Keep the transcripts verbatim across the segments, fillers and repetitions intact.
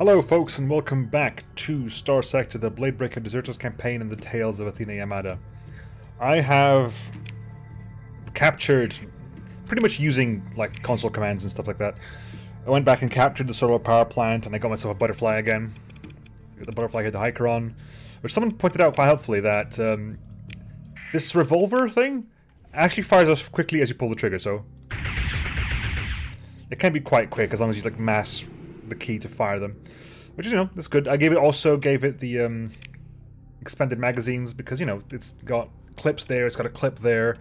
Hello folks and welcome back to Star Sector, the Bladebreaker Deserters campaign and the Tales of Athena Yamada. I have captured, pretty much using like console commands and stuff like that, I went back and captured the solar power plant and I got myself a butterfly again. The butterfly had the Hycaron, which someone pointed out quite helpfully that um, this revolver thing actually fires off quickly as you pull the trigger, so it can be quite quick as long as you like mass the key to fire them, which is, you know, that's good. I gave it also gave it the um, expanded magazines because, you know, it's got clips there, it's got a clip there,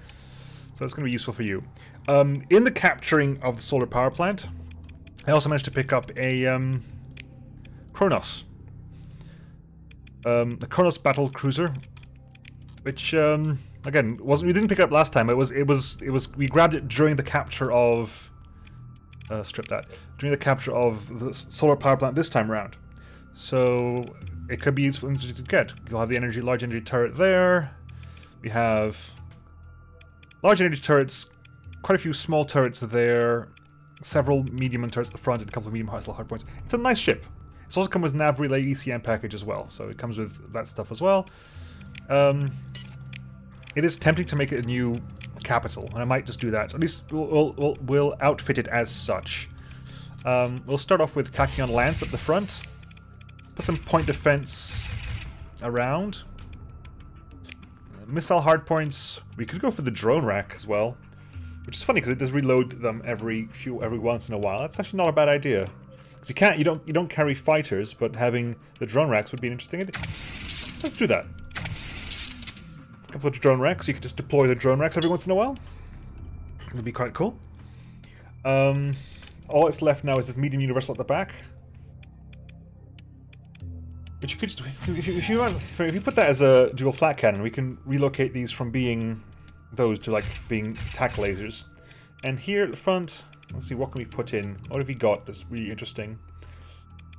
so it's going to be useful for you. Um, in the capturing of the solar power plant, I also managed to pick up a um, Kronos, um, the Kronos battle cruiser, which um, again wasn't we didn't pick up last time. It was it was it was we grabbed it during the capture of. Uh, strip that during the capture of the solar power plant this time around, so it could be useful to get. You'll have the energy large energy turret there. We have large energy turrets, quite a few small turrets there, several medium turrets at the front, and a couple of medium hard points. It's a nice ship. It's also come with nav relay E C M package as well, so it comes with that stuff as well. Um, it is tempting to make it a new capital, and I might just do that. At least we'll, we'll, we'll outfit it as such. Um, we'll start off with Tachyon Lance at the front. Put some point defense around. Missile hardpoints. We could go for the drone rack as well, which is funny because it does reload them every few every once in a while. That's actually not a bad idea. Because you can't you don't you don't carry fighters, but having the drone racks would be an interesting idea. Let's do that. A couple of drone racks, you can just deploy the drone racks every once in a while. It'll be quite cool. Um, all that's left now is this medium universal at the back. But you could just, if you, if you want, if you put that as a dual flat cannon, we can relocate these from being those to like being tack lasers. And here at the front, let's see, what can we put in? What have we got that's really interesting?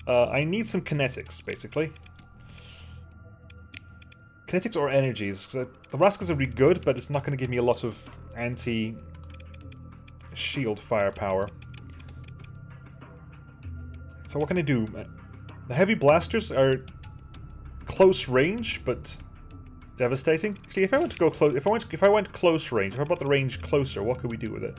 Uh, I need some kinetics, basically. Kinetics or energies. The Raskas are really good, but it's not going to give me a lot of anti-shield firepower. So what can I do? The heavy blasters are close range, but devastating. Actually, if I went to go close, if I went, if I went close range, if I brought the range closer, what could we do with it?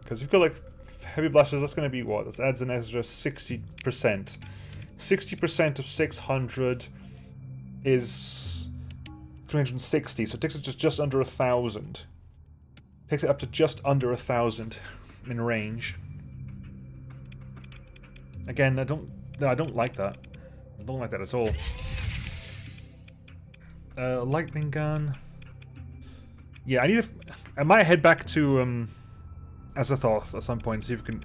Because if you've got like heavy blasters, that's going to be what? This adds an extra sixty percent. sixty percent of six hundred is three hundred sixty, so it takes it just, just under a thousand. Takes it up to just under a thousand in range. Again, I don't, no, I don't like that. I don't like that at all. Uh, lightning gun. Yeah, I need. A, I might head back to um, Azathoth at some point. See if we can.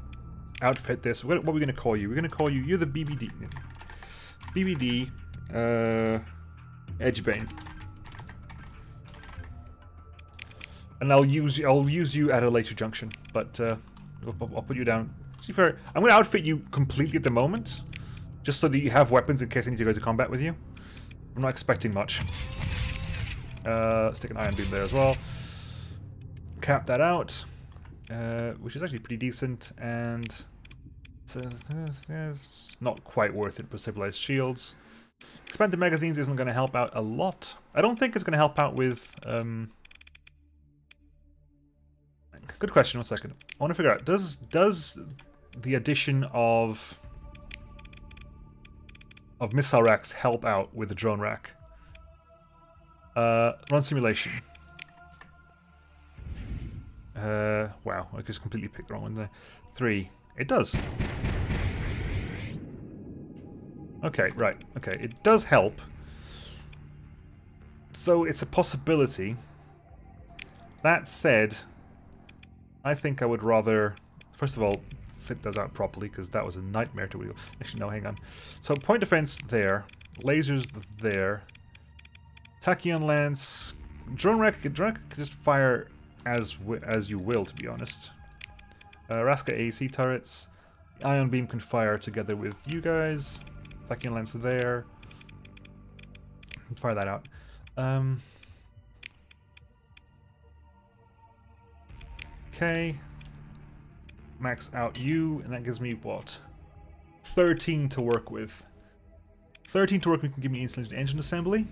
Outfit this. What are we going to call you? We're going to call you. You're the B B D. B B D. Uh, Edgebane. And I'll use I'll use you at a later junction. But uh, I'll, I'll put you down. See, fair. I'm going to outfit you completely at the moment, just so that you have weapons in case I need to go to combat with you. I'm not expecting much. Uh, let's take an iron beam there as well. Cap that out. Uh, which is actually pretty decent, and it's not quite worth it for stabilized shields. Expanded magazines isn't going to help out a lot. I don't think it's going to help out with... Um... Good question, one second. I want to figure out, does does the addition of of missile racks help out with the drone rack? Uh, run simulation. Uh, wow, I just completely picked the wrong one there. Three. It does. Okay, right. Okay, it does help. So it's a possibility. That said, I think I would rather, first of all, fit those out properly, because that was a nightmare to wheel. Actually, no, hang on. So point defense there. Lasers there. Tachyon Lance. Drone rack, drone rack can just fire... As w as you will, to be honest. Uh, Raska A C turrets. Ion Beam can fire together with you guys. Tachyon Lance there. Fire that out. Um, okay. Max out you, and that gives me what? thirteen to work with. thirteen to work with can give me insulated engine assembly.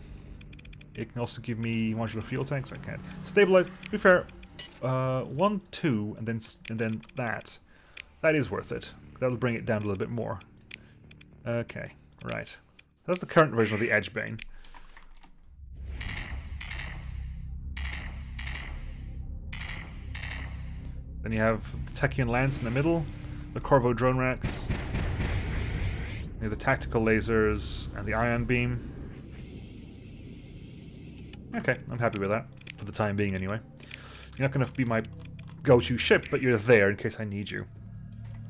It can also give me modular fuel tanks. I can't. Stabilize. To be fair, uh, one, two, and then and then that. That is worth it. That'll bring it down a little bit more. Okay, right. That's the current version of the Edgebane. Then you have the Tachyon Lance in the middle, the Corvo drone racks, you know, the tactical lasers, and the ion beam. Okay, I'm happy with that, for the time being anyway. You're not going to be my go-to ship, but you're there in case I need you.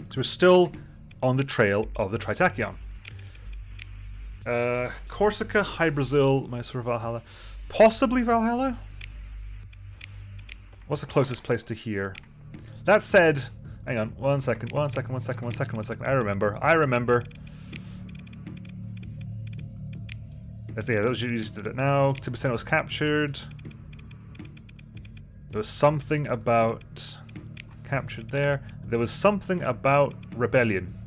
So we're still on the trail of the Tritachyon. Uh, Corsica, High Brazil, Mayasura, Valhalla. Possibly Valhalla? What's the closest place to here? That said, hang on, one second, one second, one second, one second, one second. I remember, I remember. That's, yeah, those you just did it now. Tibetan was captured. There was something about captured there. There was something about rebellion.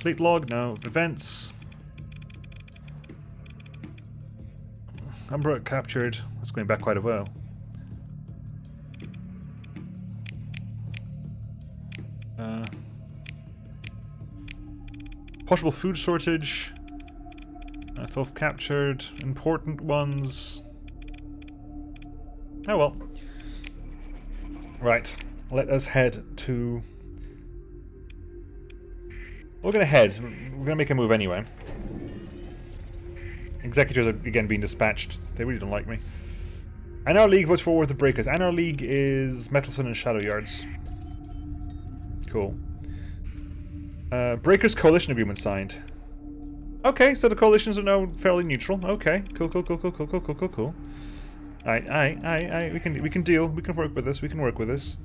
Fleet log, no. Events. Umbra captured. That's going back quite a while. Uh, possible food shortage. Athulf captured. Important ones. Oh well. Right. Let us head to... We're going to head. We're going to make a move anyway. Executors are again being dispatched. They really don't like me. And our league votes for War of the Breakers. And our league is Metalson and Shadow Yards. Cool. Uh, Breakers Coalition Agreement signed. Okay, so the coalitions are now fairly neutral. Okay, cool, cool, cool, cool, cool, cool, cool, cool, cool. Alright, alright, alright, alright. We can, we can deal. We can work with this. We can work with this.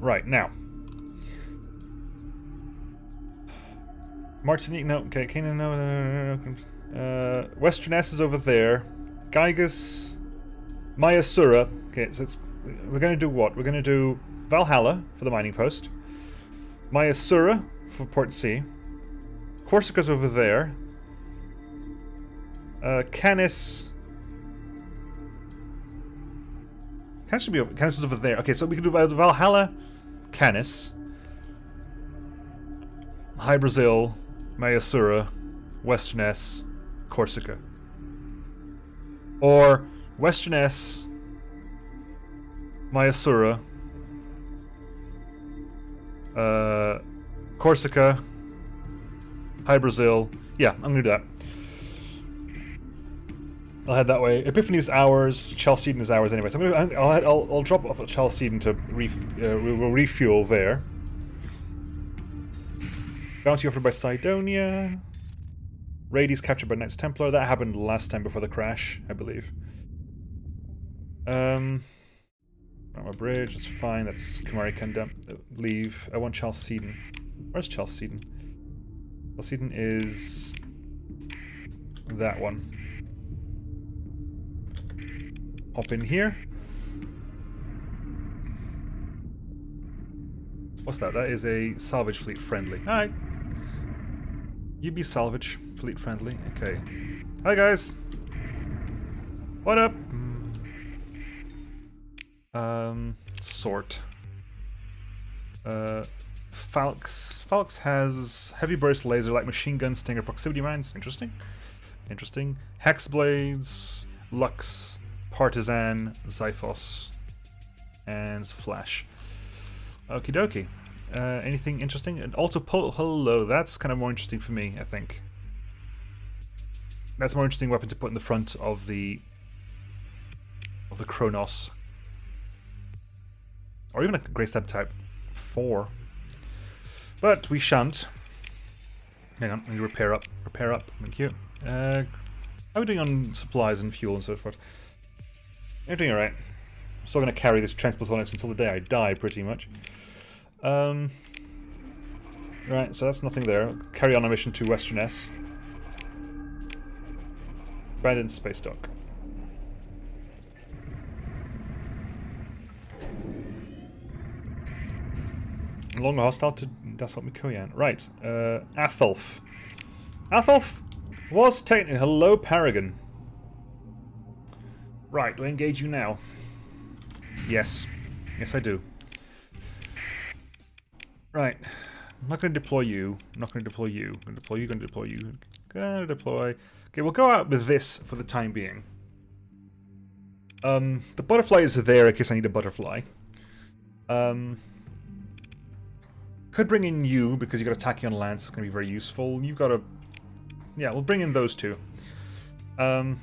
Right, now. Martinique, no, okay, Canaan, no, no, no, no, no. Uh, Westernesse is over there. Gygas, Mayasura. Okay, so it's, we're going to do what? We're going to do Valhalla for the mining post. Mayasura for Port C. Corsica's over there. Uh, Canis. Canis should be over. Canis is over there. Okay, so we can do Valhalla, Canis, High Brazil, Mayasura, Westernesse, Corsica. Or Westernesse, Mayasura, uh, Corsica, High Brazil. Yeah, I'm gonna do that. I'll head that way. Epiphany's ours, Chalcedon is ours anyway. So I'm gonna, I'll, I'll, I'll drop off at Chalcedon to ref, uh, we'll refuel there. Bounty offered by Cydonia. Raides captured by Knights Templar. That happened last time before the crash, I believe. Um, not my bridge. That's fine. That's Kumari Kandam. Leave. I want Chalcedon. Where's Chalcedon? Chalcedon is that one. Hop in here. What's that? That is a salvage fleet friendly. Hi. You be salvage fleet friendly. Okay. Hi guys. What up? Um. Sort. Uh. Falx. Falx has heavy burst laser, like machine gun, stinger, proximity mines. Interesting. Interesting. Hex blades. Lux. Partisan, Xyphos, and Flash. Okie dokie. Uh, anything interesting? An autopole. Hello, that's kind of more interesting for me, I think. That's a more interesting weapon to put in the front of the of the Kronos, or even a Grey Stab Type Four. But we shan't. Hang on, let me repair up. Repair up. Thank you. Uh, how are we doing on supplies and fuel and so forth? I'm doing alright. I'm still going to carry this Transplutonics until the day I die, pretty much. Um, right, so that's nothing there. I'll carry on a mission to Westernesse. Abandoned space dock. No longer hostile to Dassault Mikoyan. Right. Uh, Athulf. Athulf was taken. Hello, Paragon. Right, do I engage you now? Yes. Yes, I do. Right. I'm not going to deploy you. I'm not going to deploy you. I'm going to deploy you. I'm going to deploy you. I'm going to deploy. Okay, we'll go out with this for the time being. Um, the butterflies are there in case I need a butterfly. Um, could bring in you because you've got a Tachyon Lance. It's going to be very useful. You've got a... Yeah, we'll bring in those two. Um,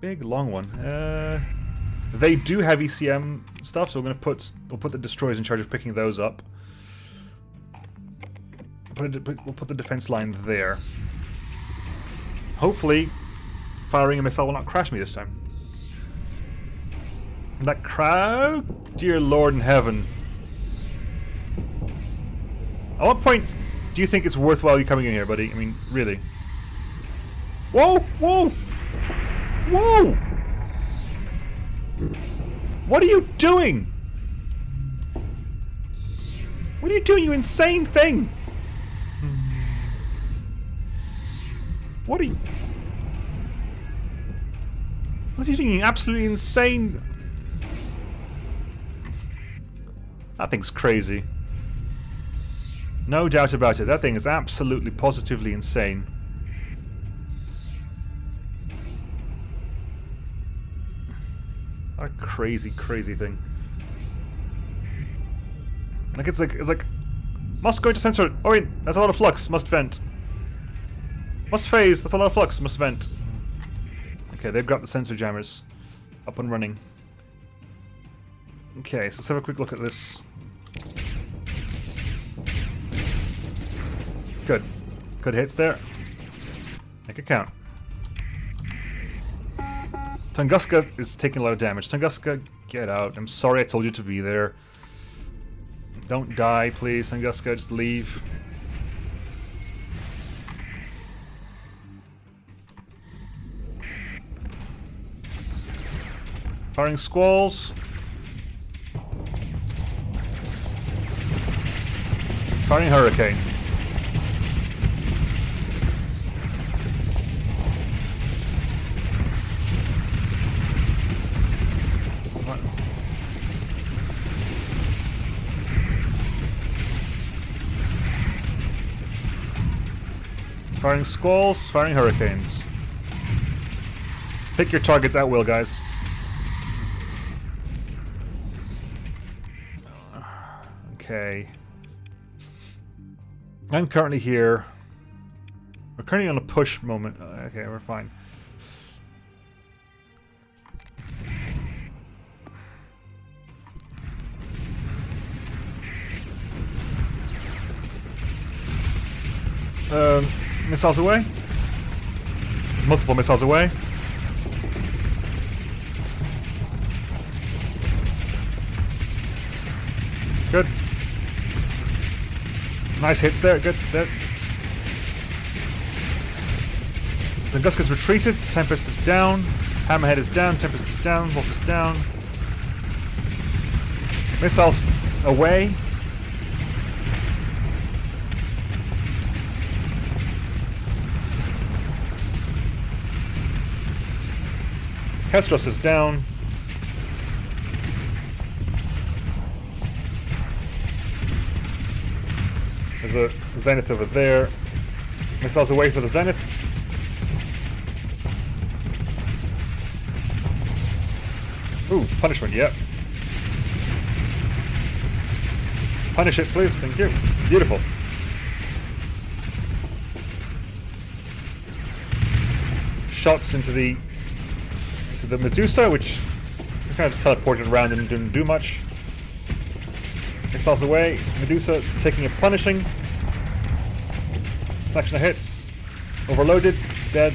big, long one. Uh, they do have E C M stuff, so we're going to put... We'll put the destroyers in charge of picking those up. Put it, put, we'll put the defense line there. Hopefully, firing a missile will not crash me this time. That crowd? Dear Lord in heaven. At what point do you think it's worthwhile you coming in here, buddy? I mean, really. Whoa! Whoa! Whoa! What are you doing? What are you doing, you insane thing? What are you... What are you doing? Absolutely insane... That thing's crazy. No doubt about it. That thing is absolutely, positively insane. What a crazy, crazy thing. Like, it's like... It's like... Must go into sensor... Oh wait, that's a lot of flux. Must vent. Must phase, that's a lot of flux, must vent. Okay, they've got the sensor jammers up and running. Okay, so let's have a quick look at this. Good. Good hits there. Make it count. Tunguska is taking a lot of damage. Tunguska, get out. I'm sorry I told you to be there. Don't die, please, Tunguska, just leave. Firing Squalls. Firing Hurricane. What? Firing Squalls, firing Hurricanes. Pick your targets at will, guys. Okay. I'm currently here. We're currently on a push moment. Okay, we're fine. Um, missiles away. Multiple missiles away. Good. Nice hits there, good. There. The Tunguska's retreated, Tempest is down, Hammerhead is down, Tempest is down, Wolf is down. Missile away. Kestros is down. There's a Zenith over there. Missiles away for the Zenith. Ooh, punishment, yep. Punish it, please, thank you. Beautiful. Shots into the into the Medusa, which kind of teleported around and didn't do much. Missiles away. Medusa taking a punishing. Selection of hits. Overloaded. Dead.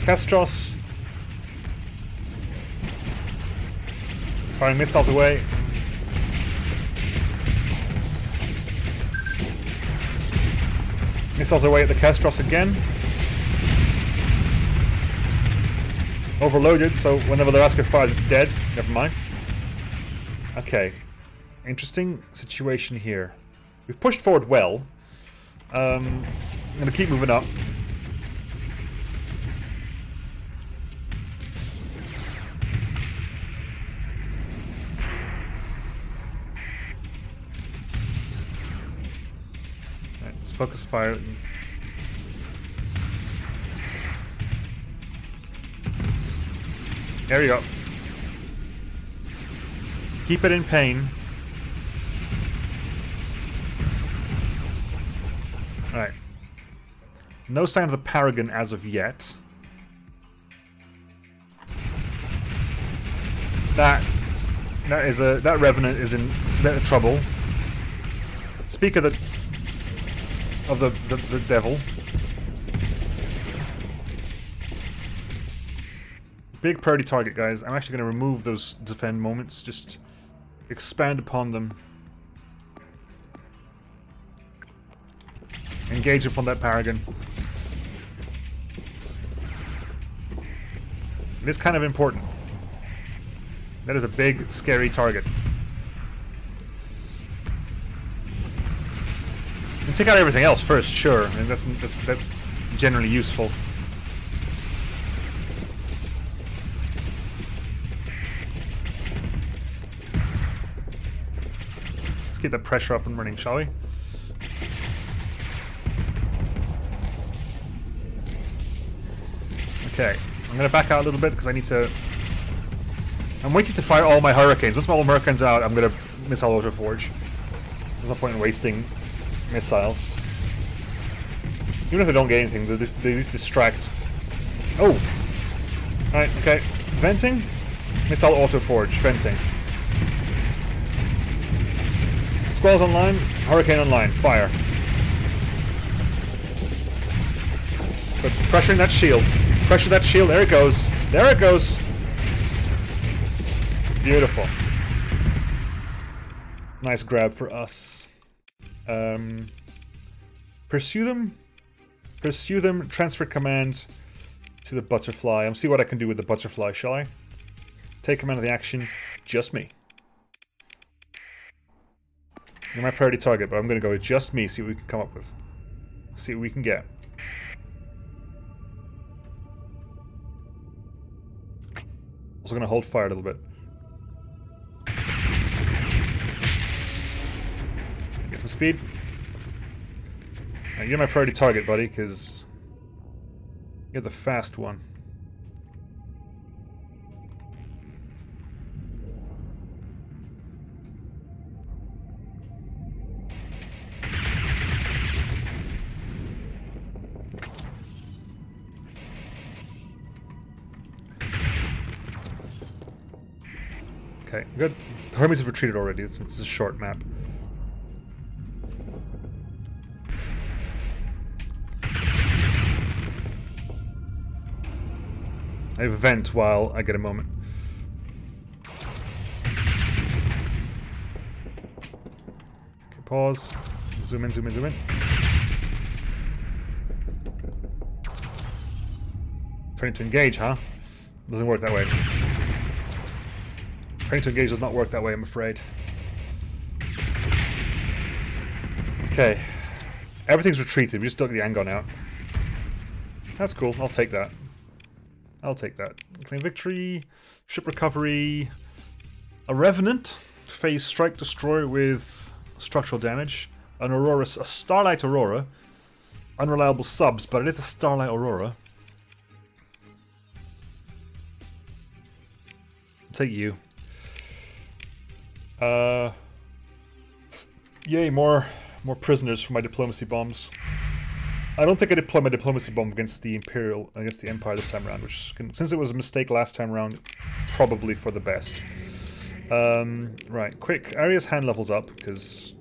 Kestros. Firing missiles away. Missiles away at the Kestros again. Overloaded, so whenever the Rasker fires it's dead. Never mind. Okay. Interesting situation here. We've pushed forward well. Um, I'm going to keep moving up. Right, let's focus fire. There we go. Keep it in pain. Alright. No sign of the Paragon as of yet. That that is a that Revenant is in a bit of trouble. Speak of the of the, the, the devil. Big priority target, guys. I'm actually going to remove those defend moments, just expand upon them. Engage upon that Paragon. It is kind of important. That is a big, scary target. And take out everything else first, sure. I mean, that's, that's, that's generally useful. Get the pressure up and running, shall we? Okay, I'm gonna back out a little bit because I need to. I'm waiting to fire all my hurricanes. Once my all hurricanes are out, I'm gonna missile auto forge. There's no point in wasting missiles. Even if they don't get anything, they just, they just distract. Oh, all right, okay. Venting, missile auto forge, venting. Squalls online, Hurricane online, fire. But pressuring that shield. Pressure that shield, there it goes. There it goes. Beautiful. Nice grab for us. Um, pursue them. Pursue them, transfer command to the butterfly. I'll see what I can do with the butterfly, shall I? Take command of the action, just me. You're my priority target, but I'm going to go with just me, see what we can come up with. See what we can get. Also going to hold fire a little bit. Get some speed. Now, you're my priority target, buddy, because you're the fast one. Okay, good. The Hermes have retreated already. It's a short map. I vent while I get a moment. Okay, pause. Zoom in, zoom in, zoom in. Turning to engage, huh? Doesn't work that way. Trying to engage does not work that way, I'm afraid. Okay. Everything's retreated. We just dug the Angon out. That's cool. I'll take that. I'll take that. Claim victory. Ship recovery. A Revenant. Phase strike destroy with structural damage. An Aurora. A Starlight Aurora. Unreliable subs, but it is a Starlight Aurora. I'll take you. Uh, yay, more more prisoners for my diplomacy bombs. I don't think I deployed my diplomacy bomb against the Imperial, against the Empire this time around, which, can, since it was a mistake last time around, probably for the best. Um, right, quick. Aria's hand levels up, because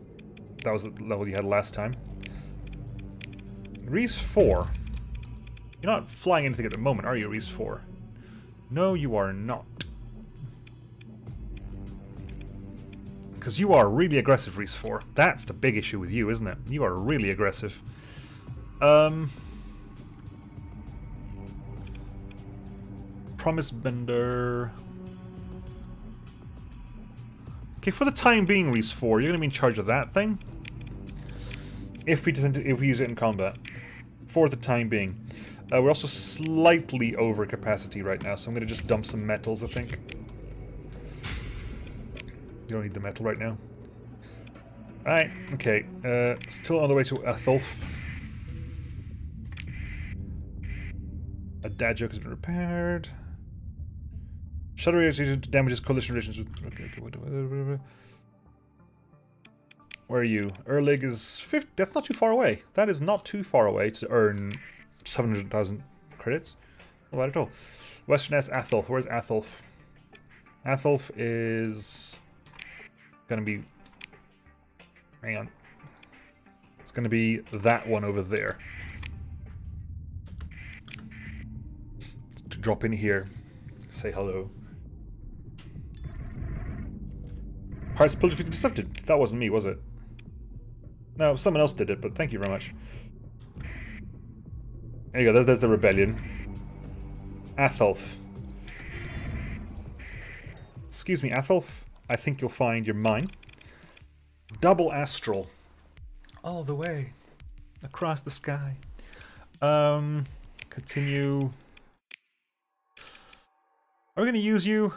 that was the level you had last time. Reese four. You're not flying anything at the moment, are you, Reese four? No, you are not. Because you are really aggressive, Reese four. That's the big issue with you, isn't it? You are really aggressive. Um, Promise Bender. Okay, for the time being, Reese four, you're going to be in charge of that thing. if we just, if we use it in combat, for the time being. Uh, we're also slightly over capacity right now, so I'm going to just dump some metals, I think. You don't need the metal right now. Alright, okay. Uh, still on the way to Athulf. A dad joke has been repaired. Shadow radiation damages coalition relations with... Okay, okay, wait, wait, wait, wait. Where are you? Erlig is fifty. That's not too far away. That is not too far away to earn seven hundred thousand credits. Not bad at all. Westernesse, Athulf. Where's Athulf? Athulf is going to be... Hang on. It's going to be that one over there. Let's drop in here. Say hello. Pirates pillaged and intercepted. That wasn't me, was it? No, someone else did it, but thank you very much. There you go, there's, there's the rebellion. Athulf. Excuse me, Athulf. I think you'll find you're mine. Double Astral. All the way. Across the sky. Um, continue. Are we going to use you?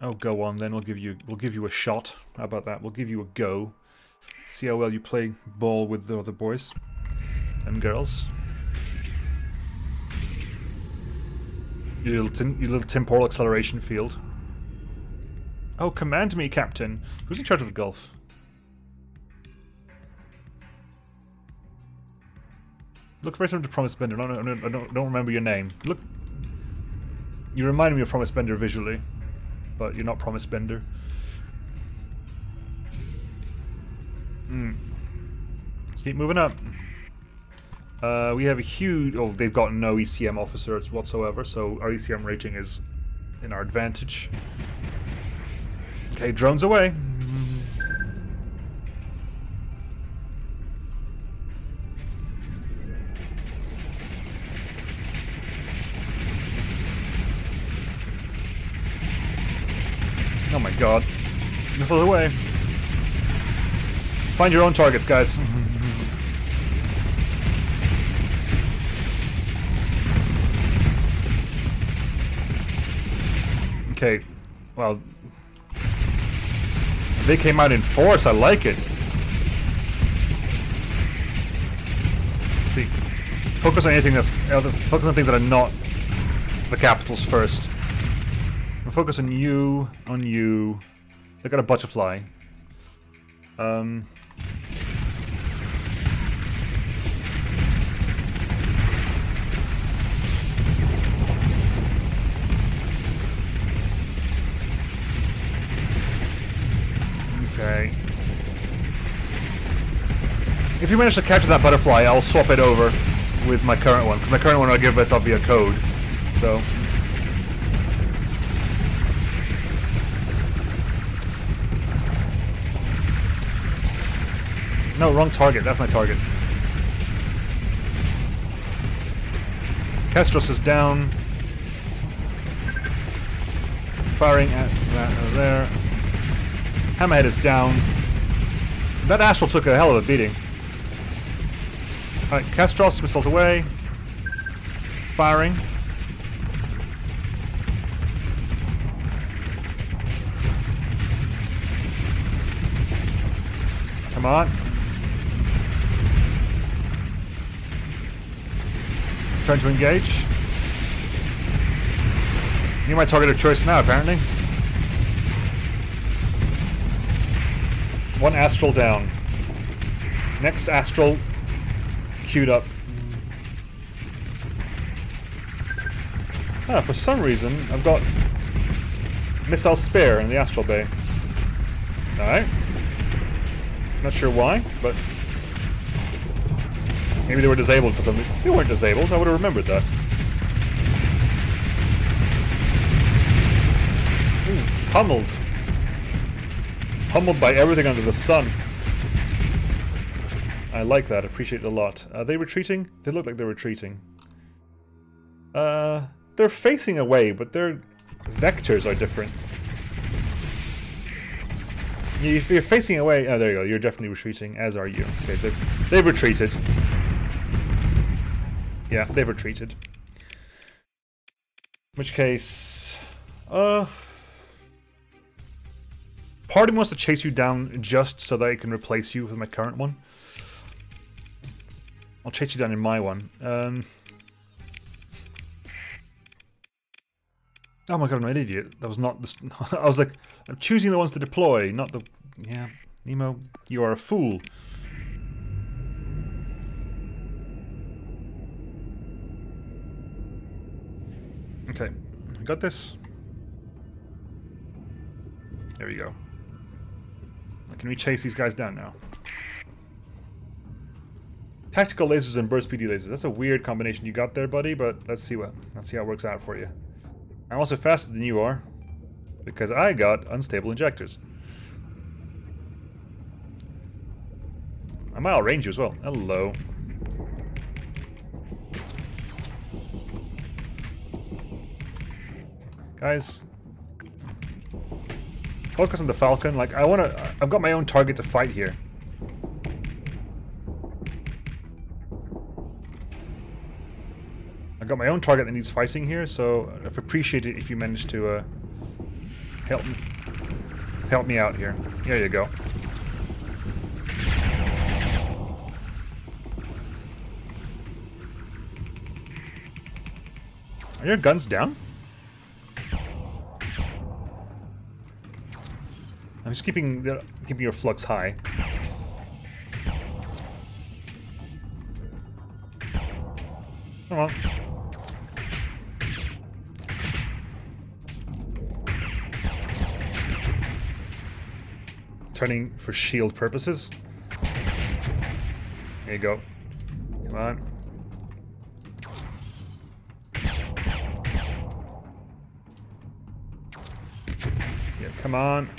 Oh, go on then. We'll give you we'll give you a shot. How about that? We'll give you a go. See how well you play ball with the other boys and girls. Your little, your little temporal acceleration field. Oh, command me, Captain. Who's in charge of the Gulf? Look very similar to Promise Bender. I don't, I don't, I don't remember your name. Look, you remind me of Promise Bender visually, but you're not Promise Bender. Mm. Let's keep moving up. Uh, we have a huge... Oh, they've got no E C M officers whatsoever, so our E C M rating is in our advantage. Okay, drones away. Oh my god. Missile away. Find your own targets, guys. Okay, well, they came out in force, I like it. See, focus on anything that's, focus on things that are not the capitals first. We'll focus on you, on you. They got a butterfly. Um, Okay. If you manage to capture that butterfly, I'll swap it over with my current one. Because my current one I'll give myself via code. So. No, wrong target. That's my target. Kestros is down. Firing at that over there. Hammerhead is down. That Astral took a hell of a beating. Alright, Kestros, missiles away. Firing. Come on. Trying to engage. You're my target of choice now, apparently. One Astral down. Next Astral queued up. Ah, for some reason I've got missile spare in the Astral bay. Alright. Not sure why, but maybe they were disabled for something. They weren't disabled, I would have remembered that. Ooh, pummeled. Humbled by everything under the sun. I like that. Appreciate it a lot. Are they retreating? They look like they're retreating. Uh, they're facing away, but their vectors are different. If you're facing away... Oh, there you go. You're definitely retreating, as are you. Okay, they've, they've retreated. Yeah, they've retreated. In which case... Uh... Part of me wants to chase you down just so that I can replace you with my current one. I'll chase you down in my one. Um, oh my god, I'm an idiot. That was not... The, I was like, I'm choosing the ones to deploy, not the... Yeah, Nemo, you are a fool. Okay, I got this. There we go. Can we chase these guys down now? Tactical lasers and burst P D lasers. That's a weird combination you got there, buddy, but let's see what let's see how it works out for you. I'm also faster than you are, because I got unstable injectors. I might outrange you as well. Hello. Guys. Focus on the Falcon. Like, I want to... I've got my own target to fight here. I've got my own target that needs fighting here, so I'd appreciate it if you manage to uh, help me, help me out here. There you go. Are your guns down? I'm just keeping the, keeping your flux high. Come on. Turning for shield purposes. There you go. Come on. Yeah, come on.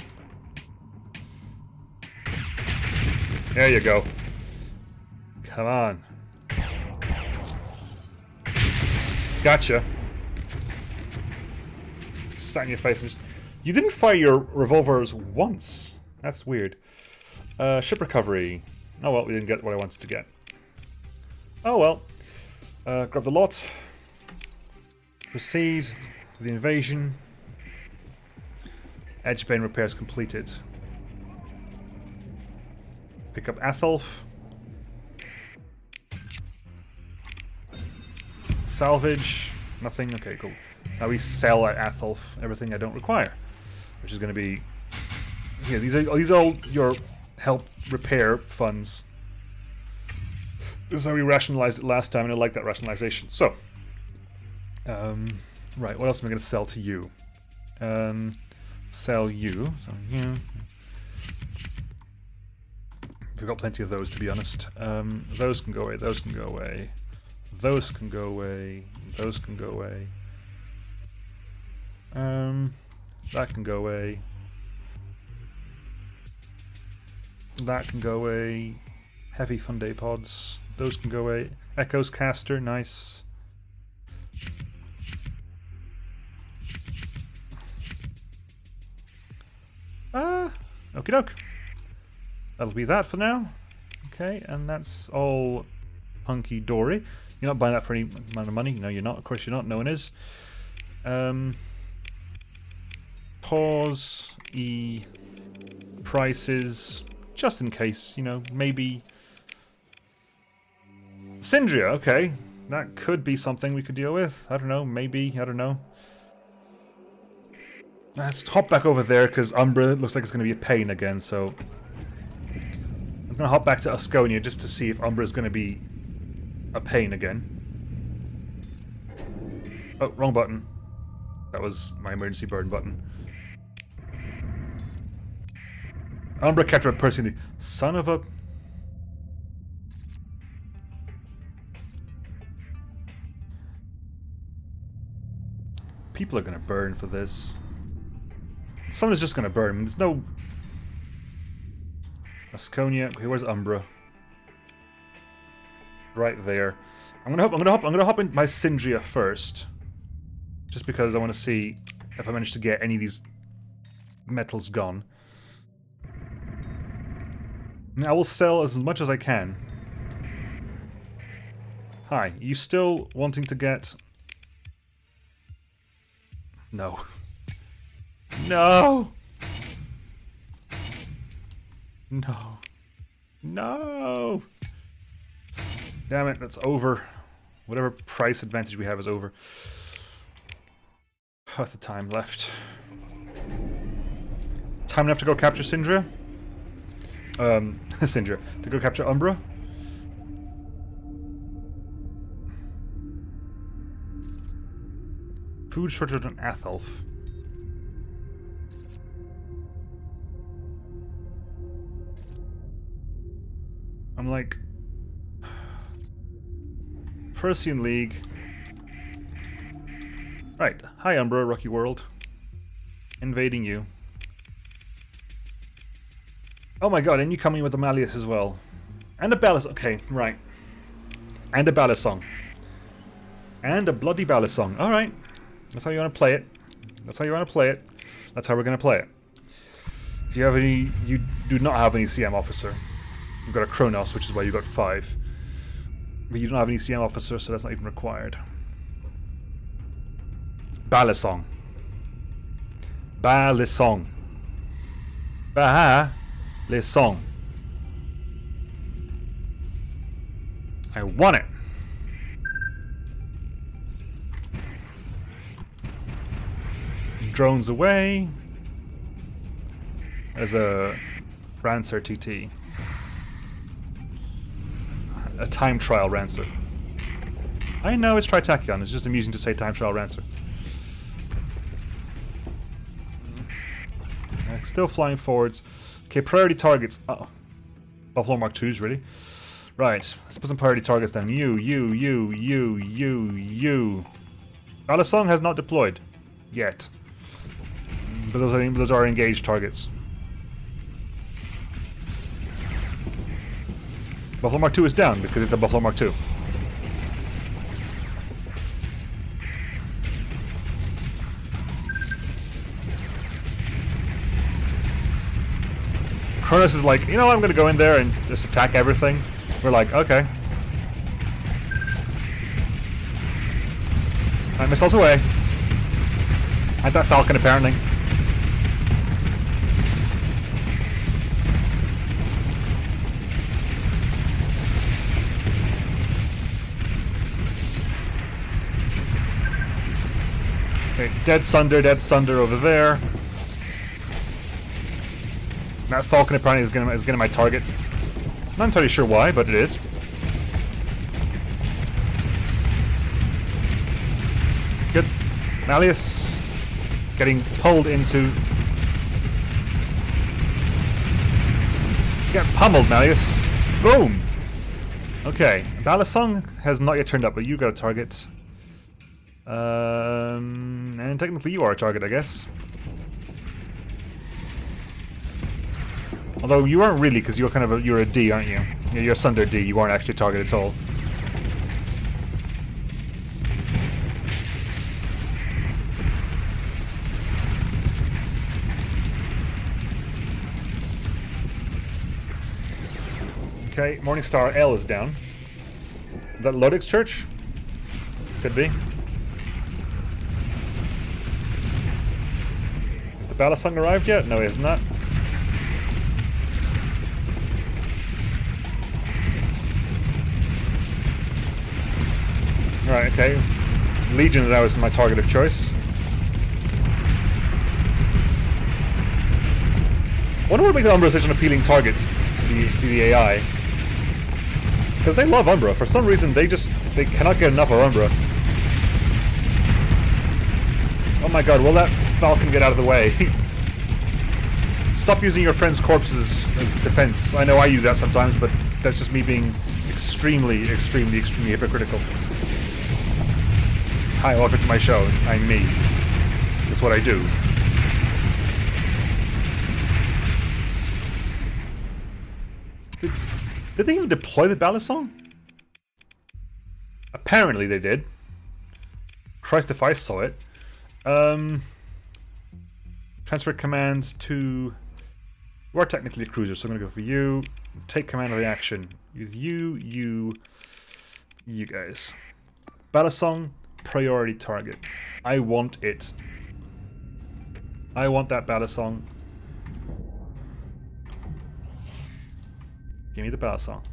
There you go. Come on. Gotcha. Sat in your faces. You didn't fire your revolvers once. That's weird. Uh, ship recovery. Oh well, we didn't get what I wanted to get. Oh well. Uh, grab the lot. Proceed with the invasion. Edgebane repairs completed. Pick up Athulf. Salvage. Nothing. Okay, cool. Now we sell at Athulf everything I don't require, which is going to be... Yeah, these are these are all your help repair funds. This is how we rationalized it last time, and I like that rationalization. So, um, right, what else am I going to sell to you? Um, sell you. So you. We've got plenty of those, to be honest. Um, those can go away, those can go away. Those can go away, those can go away. Um, that can go away. That can go away. Heavy Funday pods, those can go away. Echoes caster, nice. Ah, okie doke. That'll be that for now. Okay, and that's all hunky-dory. You're not buying that for any amount of money. No, you're not. Of course you're not. No one is. Um, pause E prices, just in case, you know, maybe... Syndria, okay. That could be something we could deal with. I don't know, maybe, I don't know. Let's hop back over there, because Umbra looks like it's going to be a pain again, so... I'm going to hop back to Asconia just to see if Umbra's going to be a pain again. Oh, wrong button. That was my emergency burn button. Umbra kept on pressing the... Son of a... People are going to burn for this. Someone's just going to burn. There's no... Asconia, okay, where's Umbra? Right there. I'm gonna hop I'm gonna hop I'm gonna hop in my Syndria first. Just because I wanna see if I manage to get any of these metals gone. I will sell as much as I can. Hi, you still wanting to get... No. No! No. No! Damn it, that's over. Whatever price advantage we have is over. How's the time left? Time enough to go capture Syndra? Um, Syndra. To go capture Umbra? Food shortage on Athulf. I'm like... Persian League. Right. Hi, Umbra, Rocky World. Invading you. Oh my god, and you coming with the Malleus as well. And a Balisong. Okay, right. And a Balisong. And a bloody Balisong. Alright. That's how you want to play it. That's how you want to play it. That's how we're going to play it. Do you have any... You do not have any C M officer. You've got a Kronos, which is why you got five. But you don't have any C M officer, so that's not even required. Balisong. Balisong. Balisong. I want it. Drones away. There's a Rancer T T. A time trial Rancer. I know it's Tritachyon, it's just amusing to say time trial Rancer. Still flying forwards. Okay, priority targets. Uh-oh. Buffalo Mark twos, really? Right, let's put some priority targets down. You, you, you, you, you, you. Balisong has not deployed yet. But those are, those are engaged targets. Buffalo Mark two is down because it's a Buffalo Mark two. Kronos is like, you know what, I'm going to go in there and just attack everything. We're like, okay. Alright, missiles away. I thought Falcon apparently. Dead Sunder, dead Sunder over there. That Falcon apparently is gonna is gonna my target. Not entirely sure why, but it is. Good. Malleus getting pulled into. Get pummeled, Malleus. Boom. Okay, Balisong has not yet turned up, but you got a target. Um, and technically you are a target, I guess. Although you aren't really, because you're kind of a, you're a D, aren't you? You're a Sunder D. You aren't actually a target at all. Okay, Morningstar L is down. Is that Lodix Church? Could be. Balisong arrived yet? No, he has not. Alright, okay. Legion now is my target of choice. Wonder what makes Umbra such an appealing target to the, to the A I. Because they love Umbra. For some reason, they just... they cannot get enough of Umbra. Oh my god, will that Falcon get out of the way? Stop using your friend's corpses as defense. I know I use that sometimes, but that's just me being extremely, extremely, extremely hypocritical. Hi, welcome to my show. I'm me. That's what I do. Did, did they even deploy the Balisong? Apparently they did. Christ if I saw it. Um... Transfer commands to You are technically a cruiser, so I'm going to go for you. Take command of the action. Use you, you, you guys. Balisong, priority target. I want it. I want that Balisong. Give me the Balisong.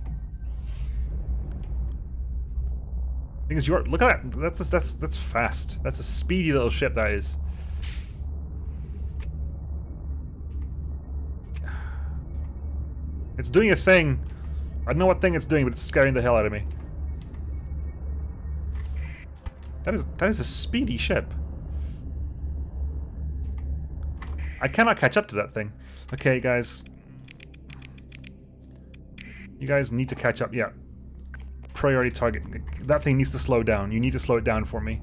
Thing is, you're look at that. That's that's that's fast. That's a speedy little ship. That is. It's doing a thing. I don't know what thing it's doing, but it's scaring the hell out of me. That is that is a speedy ship. I cannot catch up to that thing. Okay, guys. You guys need to catch up. Yeah. Priority target. That thing needs to slow down. You need to slow it down for me.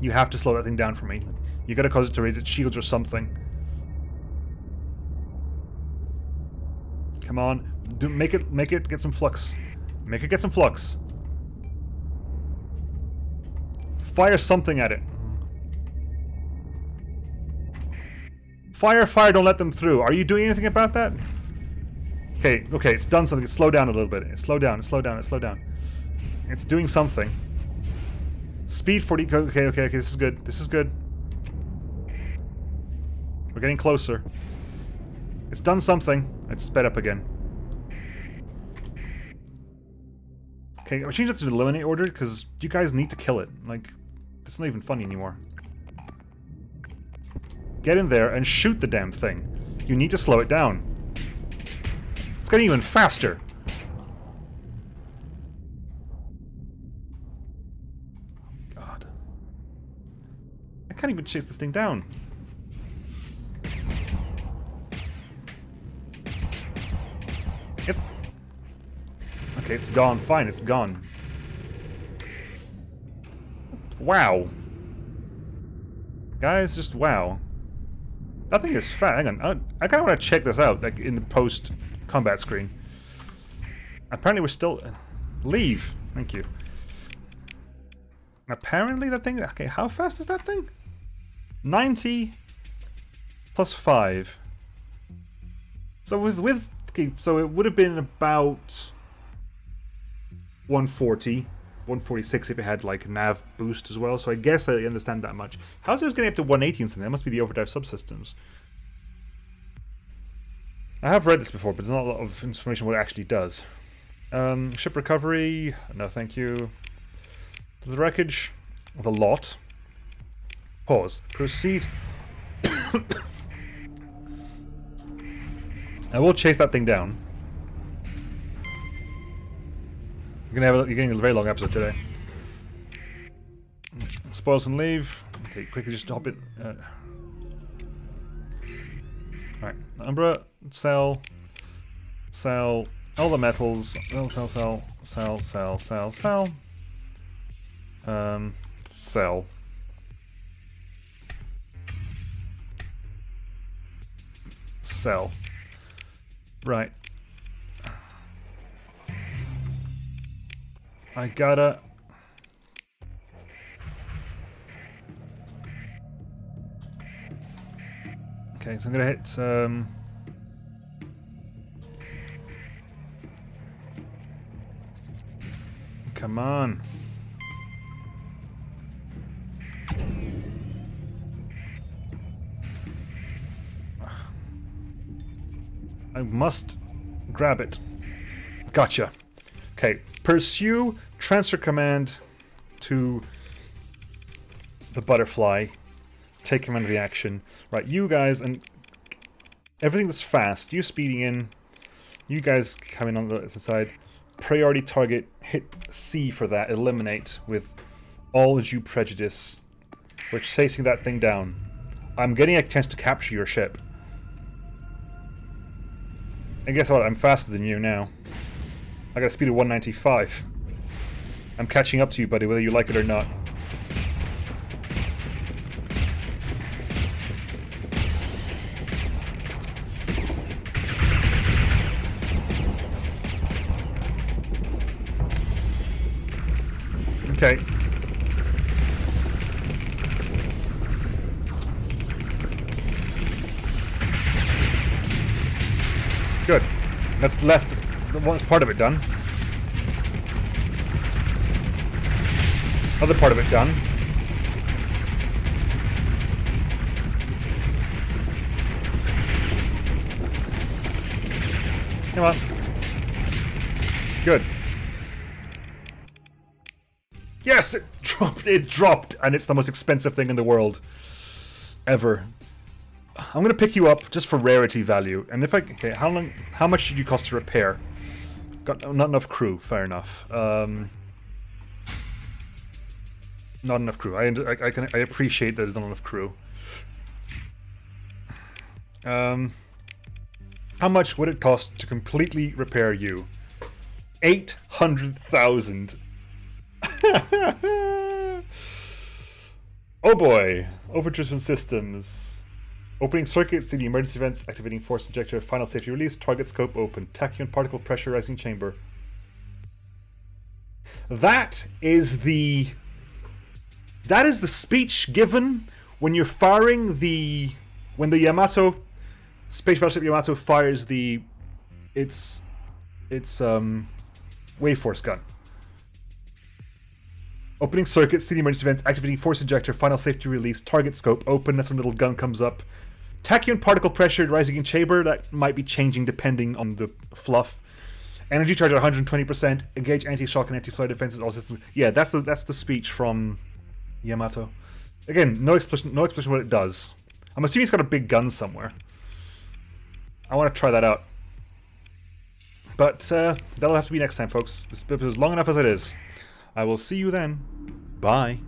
You have to slow that thing down for me. You gotta cause it to raise its shields or something. Come on. Do, make it make it get some flux. Make it get some flux. Fire something at it. Fire, fire, don't let them through. Are you doing anything about that? Okay, okay, it's done something. It's slowed down a little bit. It's slowed down, it's slowed down, it's slowed down. It's doing something. Speed forty. Okay, okay, okay, this is good. This is good. We're getting closer. It's done something. It's sped up again. Okay, I'll change that to the eliminate order because you guys need to kill it. Like, it's not even funny anymore. Get in there and shoot the damn thing. You need to slow it down. It's getting even faster. God. I can't even chase this thing down. It's... Okay, it's gone. Fine, it's gone. Wow. Guys, just wow. That thing is fat. Hang on. I, I kind of want to check this out, like, in the post-combat screen. Apparently we're still... Leave. Thank you. Apparently that thing... Okay, how fast is that thing? ninety plus five. So it was with... Okay, so it would have been about... one forty, one forty-six if it had, like, nav boost as well, so I guess I understand that much. How's it getting up to one eighty and something? That must be the overdrive subsystems. I have read this before, but there's not a lot of information what it actually does. Um, ship recovery, no thank you. To the wreckage, the lot. Pause. Proceed. I will chase that thing down. Gonna have a, you're getting a very long episode today. Spoils and leave. Okay, quickly just hop in. Uh. Alright, Umbra, sell, sell, all the metals, sell, sell, sell, sell, sell, sell, sell. Um, sell. Sell. Right. I gotta... Okay, so I'm gonna hit... Um... Come on. I must grab it. Gotcha. Okay, pursue, transfer command to the butterfly, take command of the action. Right, you guys, and everything that's fast, you speeding in, you guys coming on the side, priority target, hit C for that, eliminate with all due prejudice. We're chasing that thing down. I'm getting a chance to capture your ship. And guess what, I'm faster than you now. I got a speed of one ninety-five. I'm catching up to you, buddy, whether you like it or not. Okay. Good. That's left. That's part of it done. Other part of it done. Come on. Good. Yes, it dropped. It dropped, and it's the most expensive thing in the world ever. I'm gonna pick you up just for rarity value. And if I okay, how long? How much did you cost to repair? Got not enough crew. Fair enough. Um, not enough crew. I I, I, can, I appreciate that there's not enough crew. Um, how much would it cost to completely repair you? Eight hundred thousand. Oh boy! Overtures and systems. Opening circuits, see the emergency vents, activating force injector, final safety release, target scope open, tachyon particle pressurizing chamber. That is the... That is the speech given when you're firing the... When the Yamato... Space Battleship Yamato fires the... It's... It's, um... Waveforce gun. Opening circuit, see the emergency vents, activating force injector, final safety release, target scope open, that's when the little gun comes up. Tachyon particle pressure rising in chamber, that might be changing depending on the fluff. Energy charge at one hundred twenty percent, engage anti-shock and anti-flare defenses, all systems. Yeah, that's the that's the speech from Yamato. Again, no explanation no explanation what it does. I'm assuming it's got a big gun somewhere. I want to try that out. But uh, that'll have to be next time, folks. This is long enough as it is. I will see you then. Bye.